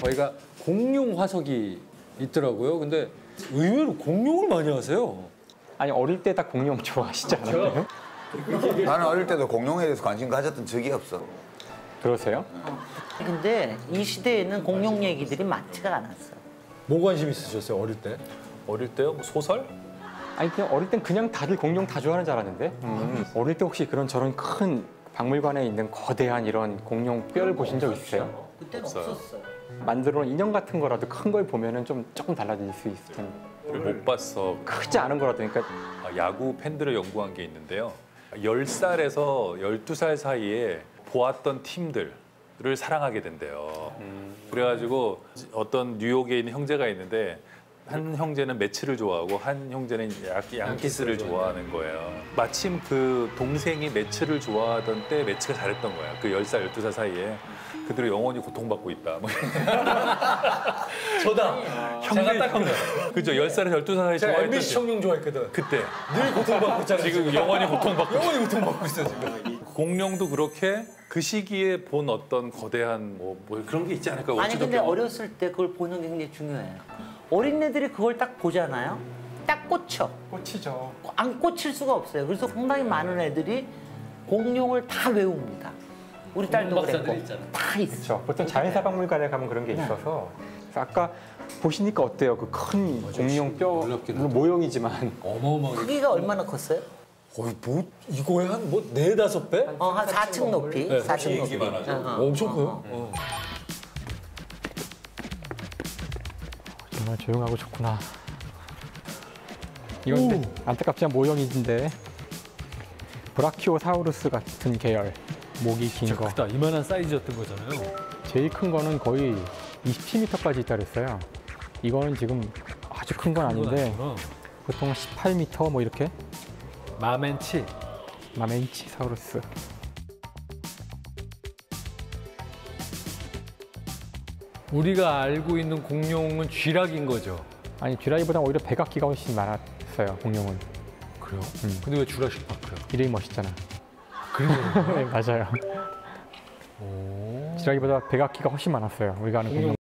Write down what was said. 저희가 공룡 화석이 있더라고요. 근데 의외로 공룡을 많이 하세요. 아니, 어릴 때 다 공룡 좋아하시지 않았나요? 나는 어릴 때도 공룡에 대해서 관심 가졌던 적이 없어. 그러세요? 근데 이 시대에는 공룡 얘기들이 많지가 않았어. 뭐 관심 있으셨어요, 어릴 때? 어릴 때요? 소설? 아니, 그냥 어릴 땐 그냥 다들 공룡 다 좋아하는 줄 알았는데. 어릴 때 혹시 그런 저런 큰 박물관에 있는 거대한 이런 공룡 뼈를 보신 적 있으세요? 그때는 없었어요. 만들어 놓은 인형 같은 거라도 큰 걸 보면은 좀 조금 달라질 수 있을 텐데. 못 봤어. 크지 않은 거라도. 그러니까 야구 팬들을 연구한 게 있는데요. 10살에서 12살 사이에 보았던 팀들을 사랑하게 된대요. 그래가지고 어떤 뉴욕에 있는 형제가 있는데 한 형제는 매치를 좋아하고 한 형제는 양키스를 좋아하는 거예요. 마침 그 동생이 매치를 좋아하던 때 매치가 잘했던 거야. 그 10살, 12살 사이에. 그들은 영원히 고통받고 있다. 저다! 형제가 딱 한 거야. 그죠? 10살에서 12살 사이에 제가 MBC 청룡 좋아했거든. 그때. 늘 고통받고 있잖아. 지금 영원히 고통받고 있어. 영원히 고통받고 있어, 지금. 공룡도 그렇게 그 시기에 본 어떤 거대한 뭐 그런 게 있지 않을까. 아니, 근데 어렸을 때 그걸 보는 게 굉장히 중요해요. 어린애들이 그걸 딱 보잖아요. 딱 꽂혀. 꽂히죠. 안 꽂힐 수가 없어요. 그래서 상당히 많은 애들이 공룡을 다 외웁니다. 우리 딸도 그랬고. 다 있어. 보통 자연사박물관에 가면 그런 게 있어서. 아까 보시니까 어때요? 그 큰 공룡 뼈 모형이지만. 어마어마하게. 크기가 얼마나 컸어요? 거의 뭐 이거에 한 뭐 4~5배? 한 4층 높이. 4층 높이. 엄청 커요. 정말 조용하고 좋구나. 이건 안타깝지만 모형인데 브라키오사우루스 같은 계열. 목이 긴 거. 크다. 이만한 사이즈였던 거잖아요. 제일 큰 거는 거의 27m까지 있다 그랬어요. 이거는 지금 아주 큰 건 아닌데 보통 18m 뭐 이렇게. 마멘치사우루스. 우리가 알고 있는 공룡은 쥐락인 거죠? 아니, 쥐락이보다 오히려 백악기가 훨씬 많았어요, 공룡은. 그래요? 근데 왜 주라식 파크야? 이름이 멋있잖아. 그래요? 네, 맞아요. 쥐락이보다 백악기가 훨씬 많았어요, 우리가 아는 공룡.